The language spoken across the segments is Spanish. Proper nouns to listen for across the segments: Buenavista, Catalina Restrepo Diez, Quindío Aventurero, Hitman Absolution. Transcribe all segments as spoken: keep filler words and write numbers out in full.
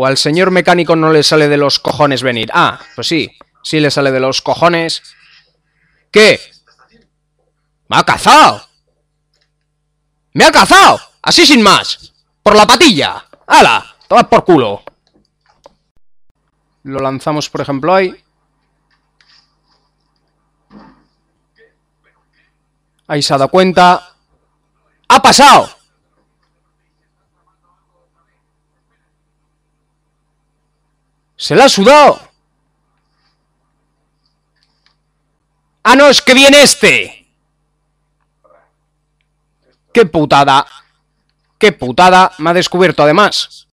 O al señor mecánico no le sale de los cojones venir. Ah, pues sí. Sí le sale de los cojones. ¿Qué? ¡Me ha cazado! ¡Me ha cazado! Así sin más. Por la patilla. ¡Hala! Tomad por culo. Lo lanzamos, por ejemplo, ahí. Ahí se ha dado cuenta. ¡Ha pasado! ¡Se la ha sudado! ¡Ah, no! ¡Es que viene este! ¡Qué putada! ¡Qué putada! Me ha descubierto, además.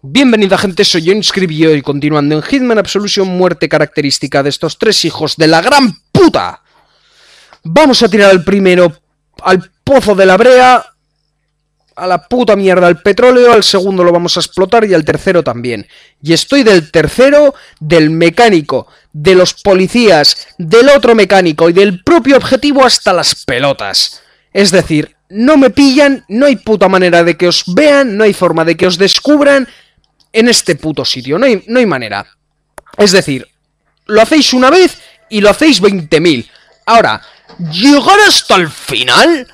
Bienvenida, gente. Soy yo, Inscribí, y continuando en Hitman Absolution, muerte característica de estos tres hijos de la gran puta. Vamos a tirar al primero al pozo de la brea. A la puta mierda al petróleo, al segundo lo vamos a explotar y al tercero también. Y estoy del tercero, del mecánico, de los policías, del otro mecánico y del propio objetivo hasta las pelotas. Es decir, no me pillan, no hay puta manera de que os vean, no hay forma de que os descubran en este puto sitio, no hay, no hay manera. Es decir, lo hacéis una vez y lo hacéis veinte mil. Ahora, llegar hasta el final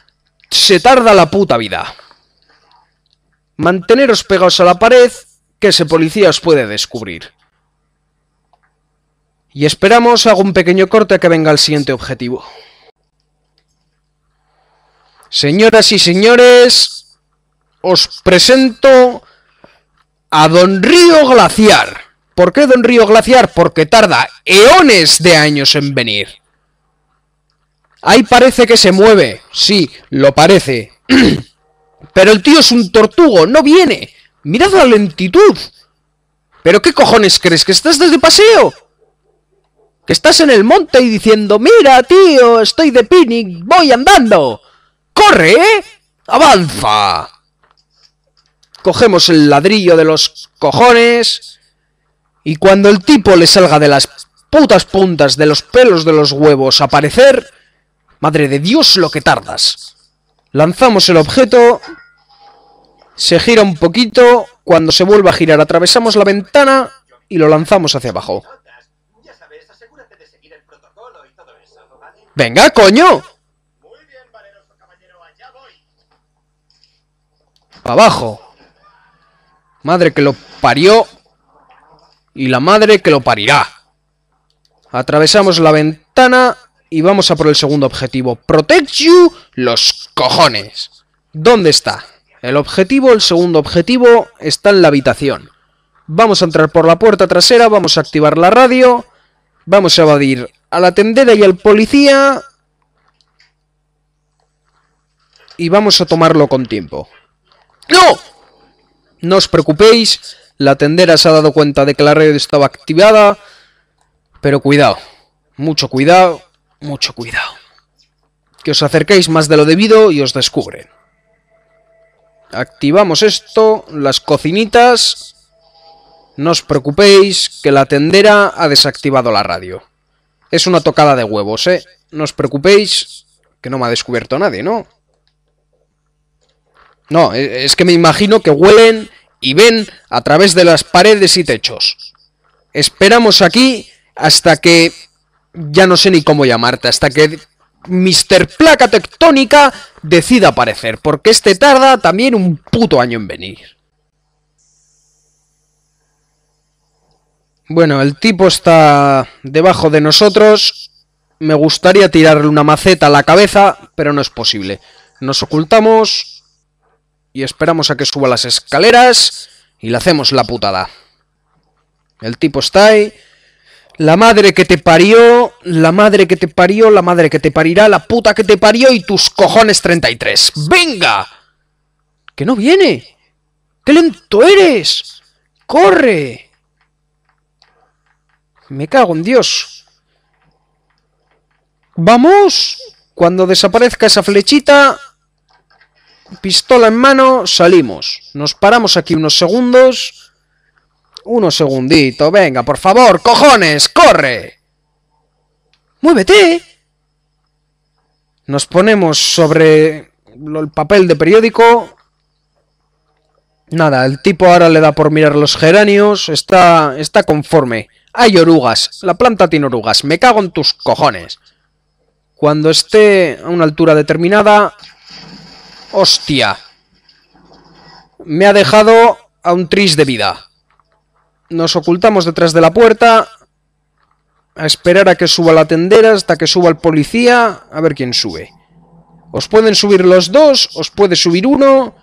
se tarda la puta vida. Manteneros pegados a la pared, que ese policía os puede descubrir. Y esperamos, hago un pequeño corte a que venga el siguiente objetivo. Señoras y señores, os presento a Don Río Glaciar. ¿Por qué Don Río Glaciar? Porque tarda eones de años en venir. Ahí parece que se mueve, sí, lo parece. Pero el tío es un tortugo, no viene. Mirad la lentitud. ¿Pero qué cojones crees? ¿Que estás desde paseo? ¿Que estás en el monte y diciendo, mira, tío, estoy de picnic, voy andando? ¡Corre, eh! ¡Avanza! Cogemos el ladrillo de los cojones. Y cuando el tipo le salga de las putas puntas de los pelos de los huevos a aparecer... ¡Madre de Dios lo que tardas! Lanzamos el objeto, se gira un poquito, cuando se vuelva a girar atravesamos la ventana y lo lanzamos hacia abajo. ¡Venga, coño! Abajo. Madre que lo parió y la madre que lo parirá. Atravesamos la ventana... Y vamos a por el segundo objetivo. Protect you, los cojones. ¿Dónde está? El objetivo, el segundo objetivo, está en la habitación. Vamos a entrar por la puerta trasera, vamos a activar la radio. Vamos a evadir a la tendera y al policía. Y vamos a tomarlo con tiempo. ¡No! No os preocupéis, la tendera se ha dado cuenta de que la radio estaba activada. Pero cuidado, mucho cuidado. Mucho cuidado. Que os acerquéis más de lo debido y os descubren. Activamos esto, las cocinitas. No os preocupéis, que la tendera ha desactivado la radio. Es una tocada de huevos, ¿eh? No os preocupéis, que no me ha descubierto nadie, ¿no? No, es que me imagino que huelen y ven a través de las paredes y techos. Esperamos aquí hasta que... Ya no sé ni cómo llamarte, hasta que mister Placa Tectónica decida aparecer, porque este tarda también un puto año en venir. Bueno, el tipo está debajo de nosotros. Me gustaría tirarle una maceta a la cabeza, pero no es posible. Nos ocultamos y esperamos a que suba las escaleras y le hacemos la putada. El tipo está ahí. La madre que te parió, la madre que te parió, la madre que te parirá, la puta que te parió y tus cojones treinta y tres. ¡Venga! ¡Que no viene! ¡Qué lento eres! ¡Corre! Me cago en Dios. ¡Vamos! Cuando desaparezca esa flechita, pistola en mano, salimos. Nos paramos aquí unos segundos... Uno segundito, venga, por favor, cojones, corre. ¡Muévete! Nos ponemos sobre el papel de periódico. Nada, el tipo ahora le da por mirar los geranios, está, está conforme. Hay orugas, la planta tiene orugas, me cago en tus cojones. Cuando esté a una altura determinada... ¡Hostia! Me ha dejado a un tris de vida. Nos ocultamos detrás de la puerta... A esperar a que suba la tendera, hasta que suba el policía... A ver quién sube. Os pueden subir los dos, os puede subir uno...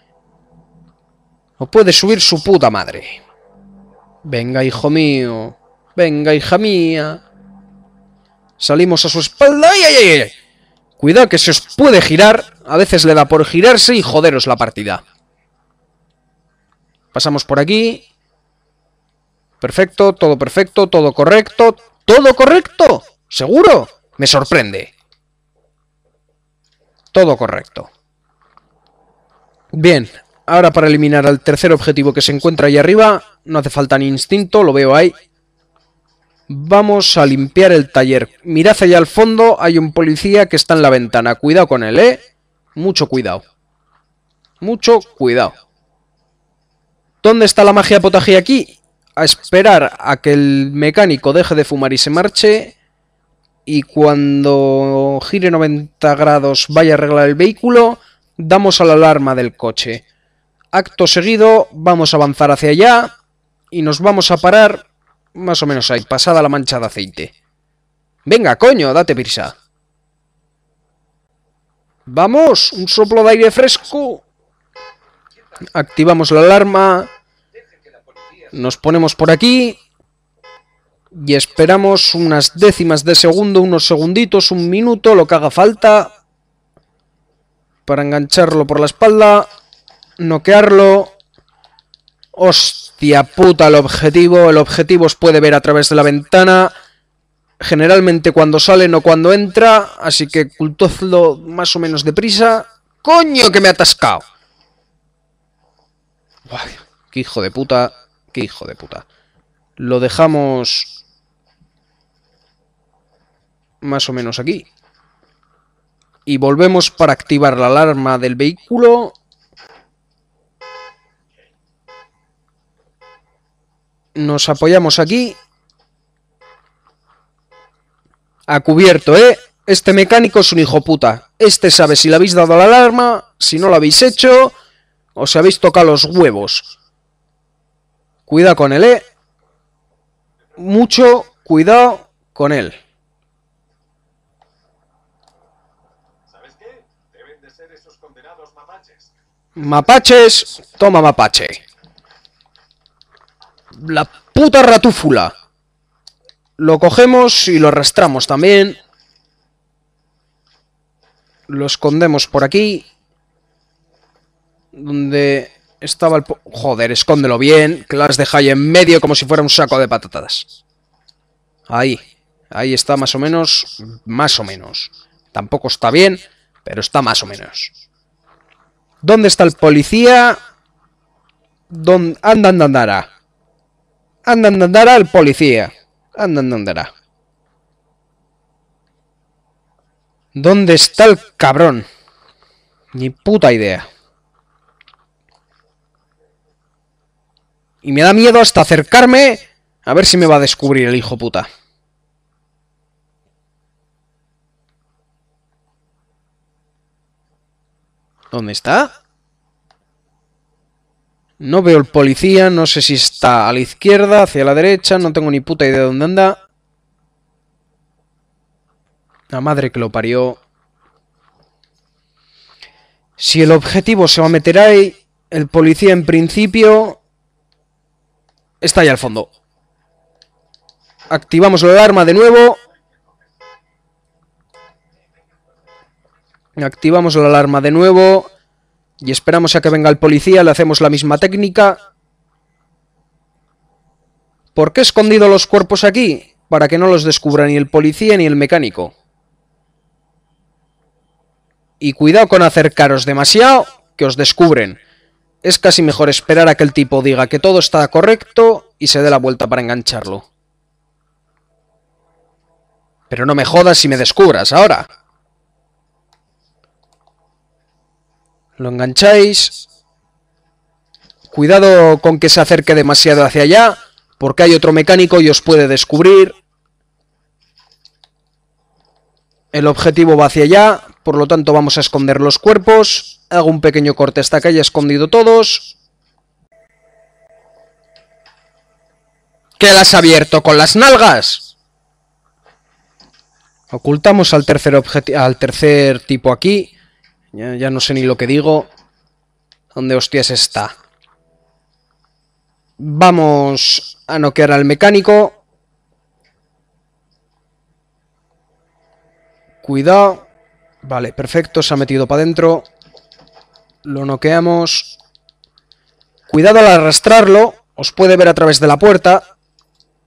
O puede subir su puta madre. Venga, hijo mío. Venga, hija mía. Salimos a su espalda. ¡Ay, ay, ay! Cuidado que se os puede girar. A veces le da por girarse y joderos la partida. Pasamos por aquí. Perfecto, todo perfecto, todo correcto. ¡Todo correcto! ¿Seguro? Me sorprende. Todo correcto. Bien. Ahora para eliminar al tercer objetivo que se encuentra ahí arriba, no hace falta ni instinto, lo veo ahí. Vamos a limpiar el taller. Mirad allá al fondo, hay un policía que está en la ventana. Cuidado con él, ¿eh? Mucho cuidado. Mucho cuidado. ¿Dónde está la magia potaje aquí? A esperar a que el mecánico deje de fumar y se marche. Y cuando gire noventa grados vaya a arreglar el vehículo, damos a la alarma del coche. Acto seguido, vamos a avanzar hacia allá y nos vamos a parar más o menos ahí, pasada la mancha de aceite. ¡Venga, coño, date prisa! ¡Vamos! ¡Un soplo de aire fresco! Activamos la alarma, nos ponemos por aquí y esperamos unas décimas de segundo, unos segunditos, un minuto, lo que haga falta para engancharlo por la espalda... Noquearlo. Hostia puta, el objetivo. El objetivo os puede ver a través de la ventana. Generalmente cuando sale, no cuando entra. Así que ocultadlo más o menos deprisa. ¡Coño, que me he atascado! Uy, ¡qué hijo de puta! ¡Qué hijo de puta! Lo dejamos... más o menos aquí. Y volvemos para activar la alarma del vehículo... Nos apoyamos aquí. A cubierto, ¿eh? Este mecánico es un hijo puta. Este sabe si le habéis dado la alarma, si no lo habéis hecho, o si habéis tocado los huevos. Cuidado con él, ¿eh? Mucho cuidado con él. ¿Sabes qué? Deben de ser esos condenados mapaches. Mapaches, toma mapache. La puta ratúfula. Lo cogemos y lo arrastramos también. Lo escondemos por aquí. Donde estaba el... Po Joder, escóndelo bien. Que lo has dejado ahí en medio como si fuera un saco de patatas. Ahí. Ahí está más o menos. Más o menos. Tampoco está bien, pero está más o menos. ¿Dónde está el policía? ¿Dónde... Anda, anda, andará. Anda, anda, andará el policía. Anda, anda, andará. ¿Dónde está el cabrón? Ni puta idea. Y me da miedo hasta acercarme a ver si me va a descubrir el hijo puta. ¿Dónde está? No veo el policía, no sé si está a la izquierda, hacia la derecha, no tengo ni puta idea de dónde anda. La madre que lo parió. Si el objetivo se va a meter ahí, el policía en principio... está ahí al fondo. Activamos la alarma de nuevo. Activamos la alarma de nuevo... Y esperamos a que venga el policía, le hacemos la misma técnica. ¿Por qué he escondido los cuerpos aquí? Para que no los descubra ni el policía ni el mecánico. Y cuidado con acercaros demasiado, que os descubren. Es casi mejor esperar a que el tipo diga que todo está correcto y se dé la vuelta para engancharlo. Pero no me jodas si me descubras ahora. Lo engancháis. Cuidado con que se acerque demasiado hacia allá, porque hay otro mecánico y os puede descubrir. El objetivo va hacia allá, por lo tanto vamos a esconder los cuerpos. Hago un pequeño corte hasta que haya escondido todos. ¿Qué las ha abierto con las nalgas? Ocultamos al tercer, al tercer tipo aquí. Ya, ya no sé ni lo que digo. ¿Dónde hostias está? Vamos a noquear al mecánico. Cuidado. Vale, perfecto, se ha metido para adentro. Lo noqueamos. Cuidado al arrastrarlo. Os puede ver a través de la puerta.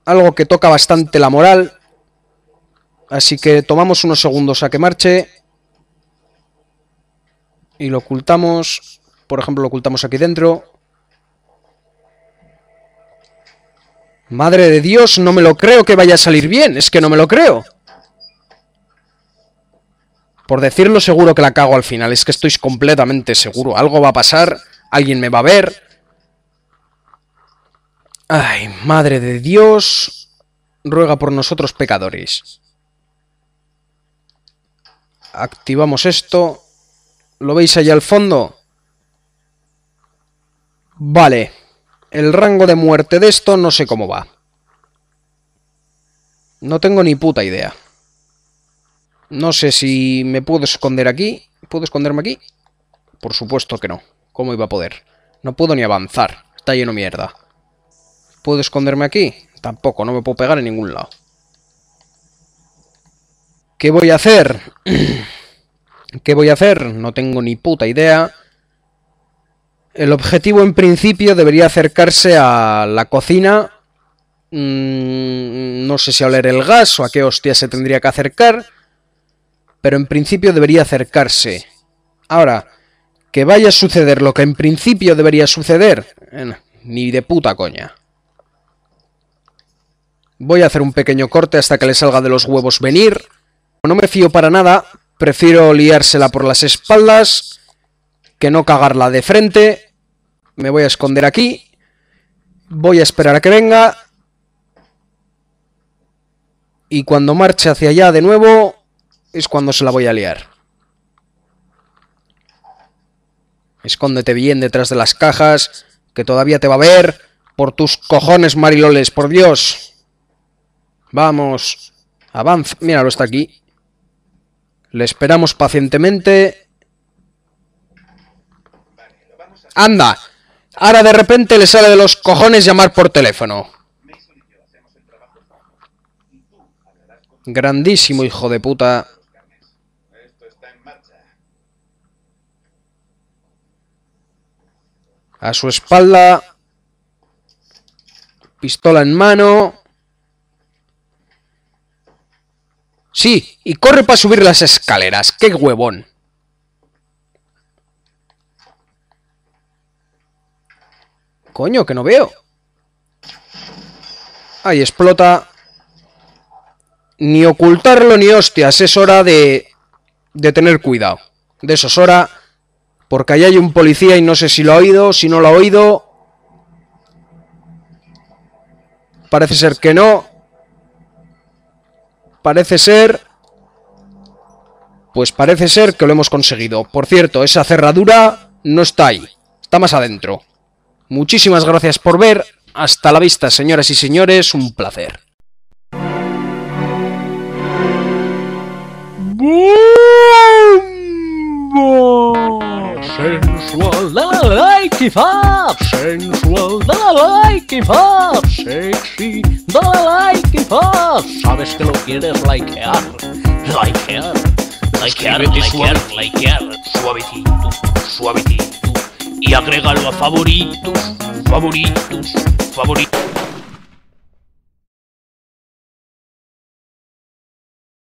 Algo que toca bastante la moral. Así que tomamos unos segundos a que marche. Y lo ocultamos. Por ejemplo, lo ocultamos aquí dentro. Madre de Dios, no me lo creo que vaya a salir bien. Es que no me lo creo. Por decirlo, seguro que la cago al final. Es que estoy completamente seguro. Algo va a pasar. Alguien me va a ver. Ay, madre de Dios. Ruega por nosotros, pecadores. Activamos esto. ¿Lo veis allá al fondo? Vale. El rango de muerte de esto no sé cómo va. No tengo ni puta idea. No sé si me puedo esconder aquí. ¿Puedo esconderme aquí? Por supuesto que no. ¿Cómo iba a poder? No puedo ni avanzar. Está lleno de mierda. ¿Puedo esconderme aquí? Tampoco, no me puedo pegar en ningún lado. ¿Qué voy a hacer? ¿Qué voy a hacer? No tengo ni puta idea. El objetivo en principio debería acercarse a la cocina. Mm, no sé si a oler el gas o a qué hostia se tendría que acercar. Pero en principio debería acercarse. Ahora, que vaya a suceder lo que en principio debería suceder, eh, ni de puta coña. Voy a hacer un pequeño corte hasta que le salga de los huevos venir. No me fío para nada, prefiero liársela por las espaldas que no cagarla de frente. Me voy a esconder aquí. Voy a esperar a que venga. Y cuando marche hacia allá de nuevo es cuando se la voy a liar. Escóndete bien detrás de las cajas, que todavía te va a ver. Por tus cojones, Mariloles, por Dios. Vamos, avanza. Míralo, está aquí. Le esperamos pacientemente. ¡Anda! Ahora de repente le sale de los cojones llamar por teléfono. Grandísimo hijo de puta. A su espalda. Pistola en mano. Sí, y corre para subir las escaleras. ¡Qué huevón! Coño, que no veo. Ahí explota. Ni ocultarlo ni hostias. Es hora de, de tener cuidado. De eso es hora. Porque allá hay un policía y no sé si lo ha oído, si no lo ha oído. Parece ser que no. Parece ser... Pues parece ser que lo hemos conseguido. Por cierto, esa cerradura no está ahí. Está más adentro. Muchísimas gracias por ver. Hasta la vista, señoras y señores. Un placer. Sensual, dale like y fab. Sensual, dale like y fab. Sexy, dale like y fab. Sabes que lo quieres likear, likear, likear, likear, likear. Suavecito, suavecito. Y agrégalo a favoritos, favoritos, favoritos.